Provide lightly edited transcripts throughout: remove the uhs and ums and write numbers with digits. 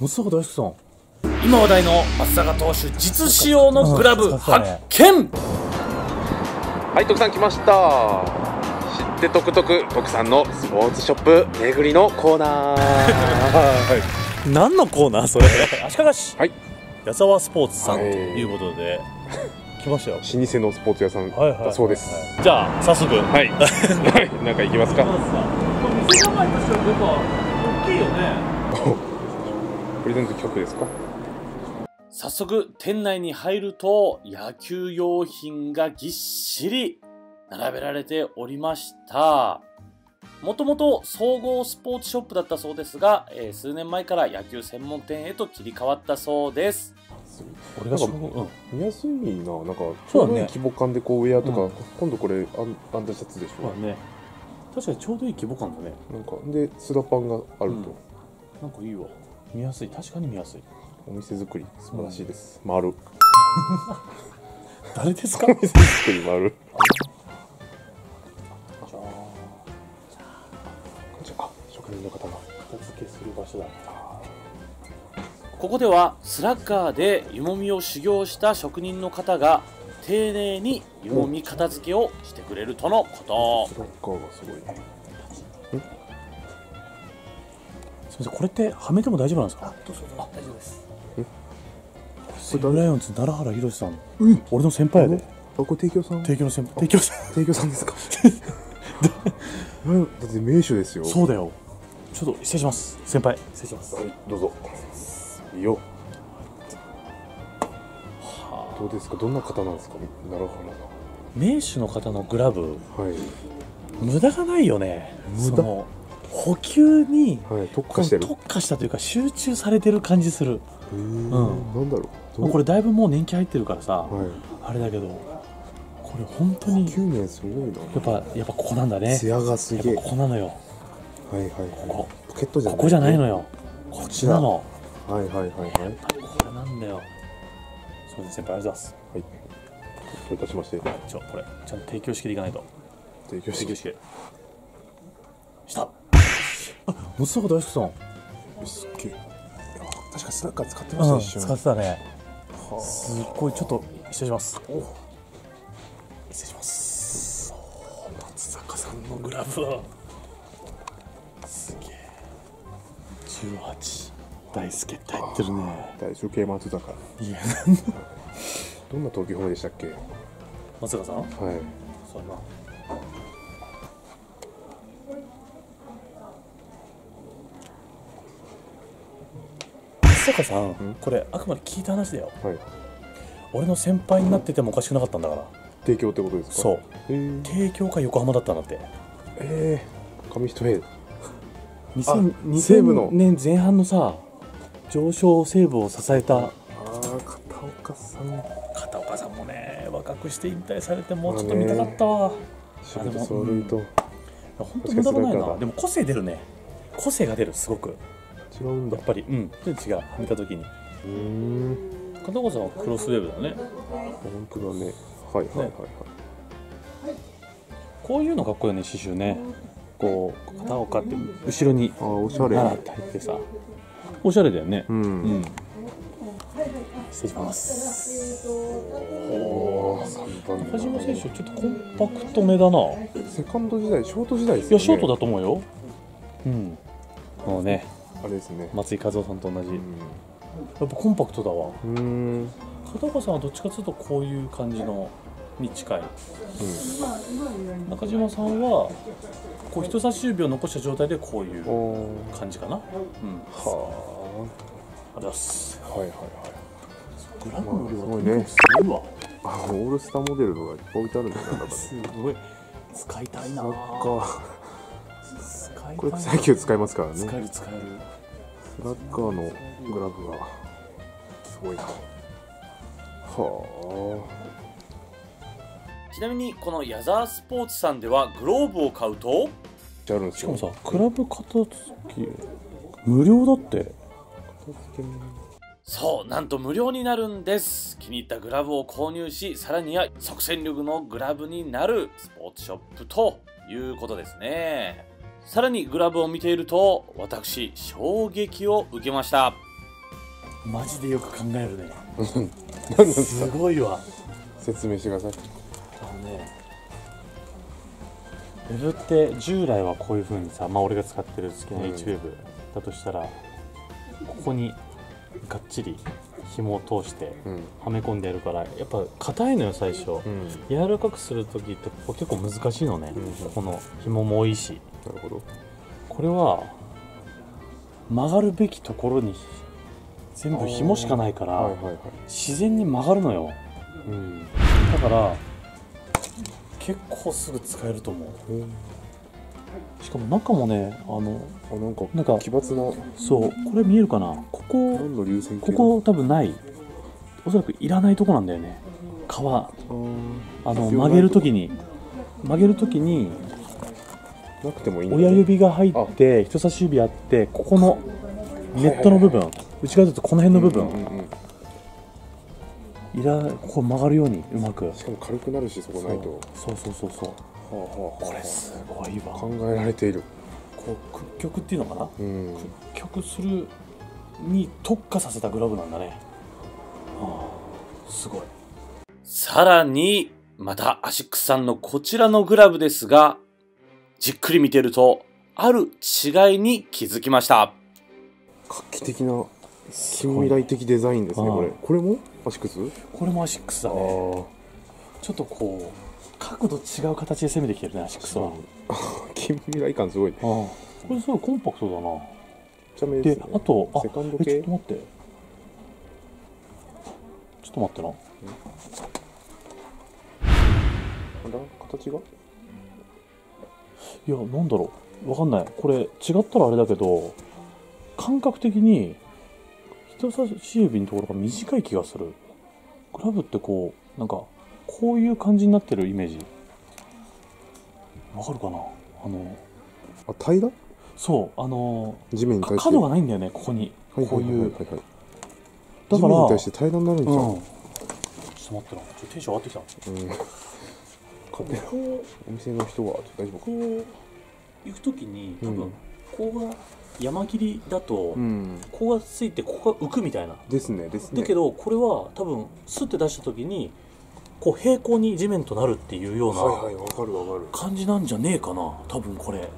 松坂大輔さん、今話題の松坂投手実使用のグラブ発見。はい、徳さん来ました。知ってトクトク、徳さんのスポーツショップ巡りのコーナーはい、何のコーナーそれ足利市、はい、矢沢スポーツさんということで来ましたよ。老舗のスポーツ屋さんだそうです。じゃあ早速、はい、なんか行きますか。店構えとしてはやっぱ大きいよねプレゼント企画ですか。早速店内に入ると野球用品がぎっしり並べられておりました。もともと総合スポーツショップだったそうですが、数年前から野球専門店へと切り替わったそうです。なんか見やすいな、なんかちょうどいい規模感でこうウェアとか、うん、今度これアンダーシャツでしょ、ね、確かにちょうどいい規模感だね。なんかでスラパンがあると、うん、なんかいいわ、見やすい、確かに見やすい。お店作り素晴らしいです。うん、丸。誰ですか？お店作り丸。じゃあ、職人の方が片付けする場所だ。ここではスラッガーで湯もみを修行した職人の方が丁寧に湯もみ片付けをしてくれるとのこと。スラッガーがすごいね。これってはめても大丈夫なんですか？どうしよう。大丈夫です。西武ライオンズ奈良原宏さん、俺の先輩で。あ、これ提供さん。提供の先輩。提供さんですか？だって名手ですよ。そうだよ。ちょっと失礼します。先輩失礼します。どうぞ。いいよ。どうですか？どんな方なんですか？奈良原が。名手の方のグラブ。はい。無駄がないよね。無駄。補給に特化したというか集中されてる感じする。なんだろう、これだいぶもう年季入ってるからさ、あれだけど、これ本当に9年すごいな。やっぱここなんだね。艶がすげえ。ここなのよ。はいはいはい。ここポケットじゃない。ここじゃないのよ。こっちなの。はいはいはいはい。これなんだよ。そうです、先輩ありがとうございます。はい。どういたしまして。これちゃんと提供式でいかないと。提供式。した。松坂大輔さん、すっげえ。確かスラッガー使ってましたね、一緒に。使ってたね。すっごい、ちょっと失礼します。失礼します。松坂さんのグラブはすげえ。18、大輔って入ってるね。大輔系松坂。いや、どんな投球フォームでしたっけ？松坂さん？はい。そうな。松坂さん、これあくまで聞いた話だよ。俺の先輩になっててもおかしくなかったんだから。帝京ってことですか？そう。帝京か横浜だったんだって。紙一重。2000年前半のさ、上昇西武を支えた。片岡さん。片岡さんもね、若くして引退されてもうちょっと見たかったわ。あでも本当無駄がないな。でも個性出るね。個性が出る、すごく。違うんだやっぱり、ちょっと違う、はめた時に。片岡さんはクロスウェーブだね。本当だね。はいはいはいはい。こういうのかっこいいよね、刺繍ね。こう片岡って後ろに、あ、おしゃれ。あ、入ってさ、おしゃれだよね。失礼します。おお、中島選手ちょっとコンパクトめだな。セカンド時代、ショート時代ですよね。いや、ショートだと思うよ。もうね。あれですね、松井一夫さんと同じ、やっぱコンパクトだわ。片岡さんはどっちかというとこういう感じのに近い、中島さんはこう人差し指を残した状態でこういう感じかな。はあ、あります。はいはいはい。グラム量がね、すごいわ。あ、オールスターモデルのがいっぱい置いてあるんだから。すごい使いたいな。これ最強使いますからね。使える。スラッガーのグラブがすごいな。はあ。ちなみにこの矢沢スポーツさんではグローブを買うと、しかもさ、クラブ片付け無料だって。そう、なんと無料になるんです。気に入ったグラブを購入し、さらには即戦力のグラブになるスポーツショップということですね。さらにグラブを見ていると私衝撃を受けました。マジでよく考えるね。何すごいわ。説明してください。ウェブって従来はこういうふうにさ、まあ、俺が使ってる好きな HWeb だとしたら、ここにがっちり紐を通してはめ込んでやるから、やっぱ硬いのよ最初、柔らかくするときってここ結構難しいのね、この紐も多いし。なるほど。これは曲がるべきところに全部紐しかないから、自然に曲がるのよ、だから結構すぐ使えると思う、しかも中もね、なんか奇抜な、そうこれ見えるかな、ここ多分ない、おそらくいらないとこなんだよね、皮、曲げるときになくてもいいんだよね、親指が入って人差し指あって、ここのネットの部分、内側だとこの辺の部分、こう曲がるようにうまく、しかも軽くなるし、そこないと、そう、これすごいわ、考えられている、こう屈曲っていうのかな、屈曲するに特化させたグラブなんだね、すごい。さらにまたアシックスさんのこちらのグラブですが、じっくり見てるとある違いに気づきました。画期的な近未来的デザインですね、これもアシックス？これもアシックスだね。ちょっとこう角度違う形で攻めてきてるね、アシックスは。近未来感すごい。これすごいコンパクトだな。ちなみにですね、あと、セカンド系。ちょっと待ってな。形が？いや、なんだろう、わかんない。これ違ったらあれだけど、感覚的に人差し指のところが短い気がする。グラブってこう、なんかこういう感じになってるイメージ。わかるかな？平ら？そう、地面に対して角がないんだよね、ここに。こういう。だから地面に対して平らになるんじゃん。ちょっと待ってな、ちょっとテンション上がってきた。ここお店の人は大丈夫か？こう行くときに多分ここが。山切りだと、ここがついてここが浮くみたいなですねだけど、これは多分スッて出した時にこう平行に地面となるっていうような感じなんじゃねえかな、多分これ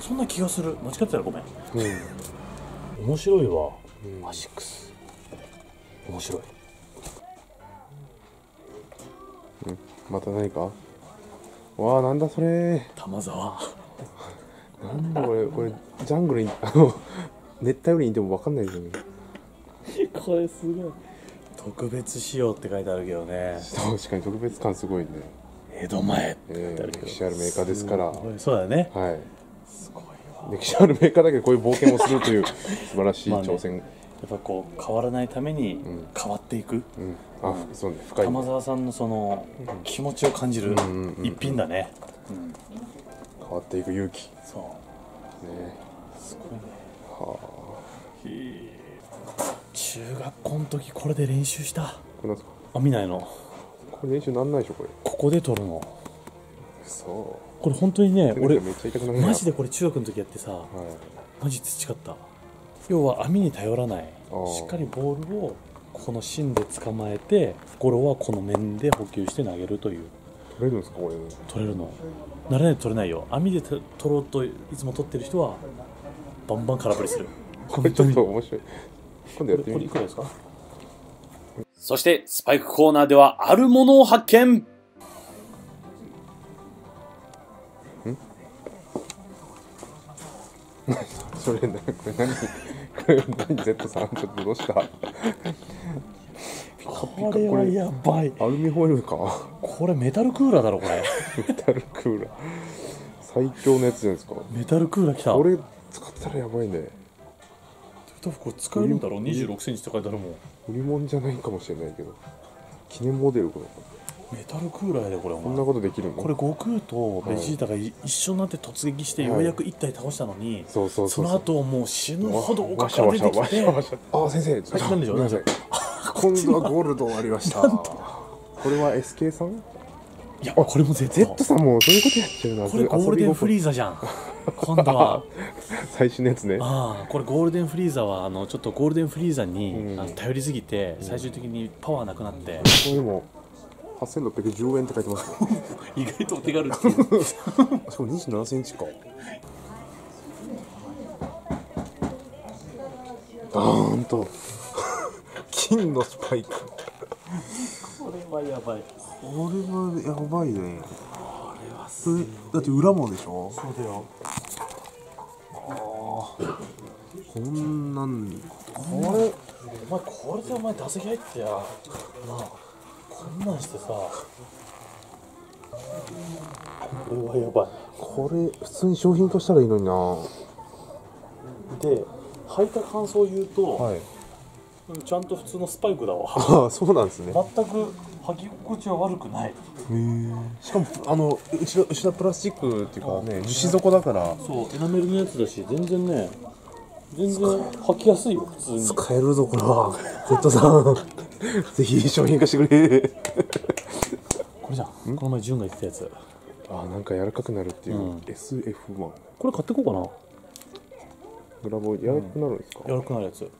そんな気がする。間違ってたらごめん、面白いわ、アシックス面白い、また何か、わあなんだそれ、玉沢なんだこれジャングルに熱帯雨林にいても分かんないですよね。これすごい。特別仕様って書いてあるけどね。確かに特別感すごいね。江戸前って書いてあるけど。歴史あるメーカーですから。そうだね。はい。すごいわ。歴史あるメーカーだけどこういう冒険をするという素晴らしい挑戦。やっぱこう変わらないために変わっていく。あ、そうね。深い。玉沢さんのその気持ちを感じる一品だね。変わっていく勇気。そう。ね。すごいね。中学校の時これで練習した。これなんですか？あ、見ないのこれ練習なんないでしょ。これここで撮るの。そう、これ本当にね、俺マジでこれ中学の時やってさ、マジ培った。要は網に頼らない、しっかりボールをこの芯で捕まえて、ゴロはこの面で補給して投げるという。取れるんですかこれ？取れるの。慣れないと取れないよ。網で取ろうといつも取ってる人はバンバン空振りする。これちょっと面白い。今度やってみる。これいくらですか？そしてスパイクコーナーではあるものを発見。それ何？これ何？Z さんちょっとどうした？これはやばい。アルミホイルか。これメタルクーラーだろこれ。メタルクーラー。最強のやつじゃないですか。メタルクーラーきた。これ使ったらやばいね。トフこれ使えるんだろう。26センチって書いてあるもん。売り物じゃないかもしれないけど、記念モデルこれ。メタルクーラーでこれ。こんなことできるの？これ悟空とベジータが一緒になって突撃してようやく1体倒したのに、その後もう死ぬほどおかしく出てきて、あ先生、なんでしょう。今度はゴールドありました。これは SK さん？いやこれも Z さんもそういうことやってるな。これゴールデンフリーザじゃん。今度は最新のやつね。ああ、これゴールデンフリーザはちょっとゴールデンフリーザに、頼りすぎて最終的にパワーなくなって、これでも8610円って書いてますね。意外とお手軽っていう。しかも27センチか。ダーンと金のスパイク。これはやばい。これはやばいね。これはすごい。だって裏もでしょ。そうだよ。こんなんに。これお前、これでお前打席入ってや。なあ、こんなんしてさ。これはやばい。これ普通に商品化したらいいのにな。で、履いた感想を言うと、はい、ちゃんと普通のスパイクだわ。ああ、そうなんですね。全く履き心地は悪くない。へえ。しかも後ろプラスチックっていうかね、樹脂底だから。そう、エナメルのやつだし、全然履きやすいよ、普通に。使えるぞこれは。Z さん、ぜひ商品化してくれ。これじゃん。この前ジュンが言ってたやつ。ああ、なんか柔らかくなるっていう、SF1。これ買ってこうかな。グラボ柔らかくなるんですか？柔らかくなるやつ。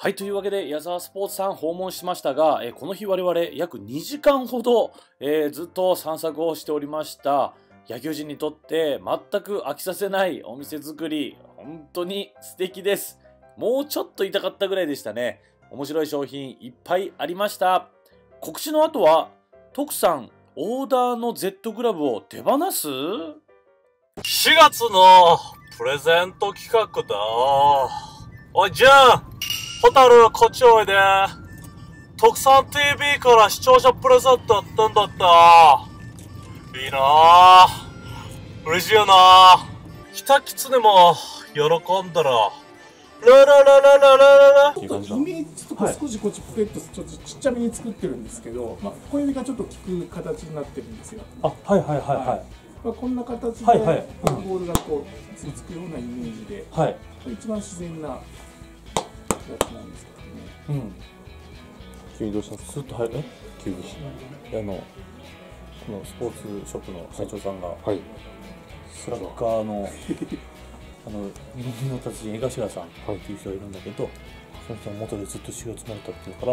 はい、というわけで矢沢スポーツさん訪問しましたが、この日我々約2時間ほど、ずっと散策をしておりました。野球人にとって全く飽きさせないお店作り、本当に素敵です。もうちょっと痛かったぐらいでしたね。面白い商品いっぱいありました。告知の後は徳さんオーダーの Z グラブを手放す?4月のプレゼント企画だ。おい、ジュン、ホタル、こっちおいで。特産 TV から視聴者プレゼントやったんだった。いいなあ、嬉しいよなあ。キタキツネも喜んだら、ラララララララ。ちょっとイメージ、少しこっちポケット、ちょっとちっちゃめに作ってるんですけど、まあ、小指がちょっと効く形になってるんですよ。あ、はいはいはいはい。まあこんな形でボールがこうつつくようなイメージで、一番自然なやつなんですけどね。急にどうしたんですか？スッと入る。急に。このスポーツショップの社長さんがスラッガーの右の達人江頭さんっていう人がいるんだけど、その人の元でずっと修行積まれたっていうから、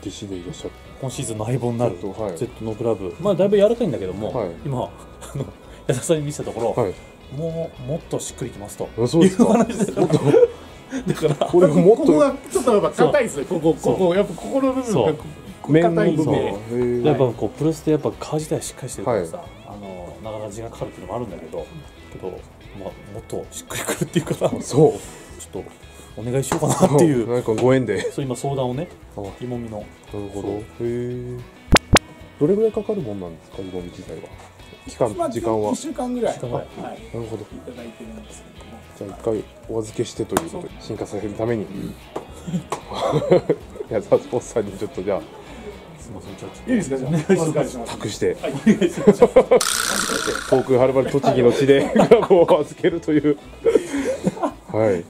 弟子でいらっしゃる。今シーズンの相棒になる Z のグラブ、まあだいぶ柔らかいんだけども、今矢沢さんに見せたところ、もっとしっくりきますという話で、だからここがちょっとやっぱ硬いですね。ここの部分が硬いんで、やっぱこうプレスでやっぱ皮自体しっかりしてるからさ、なかなか時間かかるっていうのもあるんだけど、まあもっとしっくりくるっていうから、そうちょっと。お願いしようかなっていう、なんかご縁で、そう今相談をね、いもみの。なるほど。へえ。どれぐらいかかるもんなんですか、いもみ自体は。期間、時間は。1週間ぐらい。なるほど。じゃあ一回お預けしてということで、進化させるために。矢沢スポーツさんにちょっとじゃあ。すみません、ちょっと。いいですか、じゃあ。託して。遠くはるばる栃木の地で、グラブを預けるという。はい。